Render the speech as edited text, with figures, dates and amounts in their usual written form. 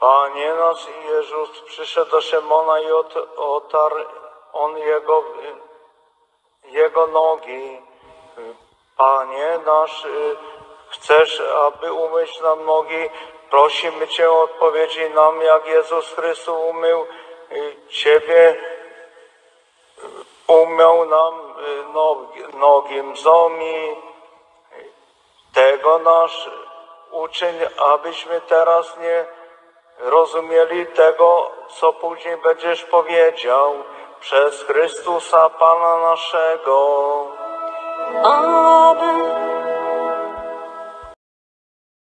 Panie nasz Jezus przyszedł do Szymona i otarł on jego nogi. Panie nasz, chcesz, aby umyć nam nogi? Prosimy Cię o odpowiedzi nam, jak Jezus Chrystus umył Ciebie, umył nam nogi. Mzomi tego nasz uczyń, abyśmy teraz nie rozumieli tego, co później będziesz powiedział, przez Chrystusa Pana naszego. Amen.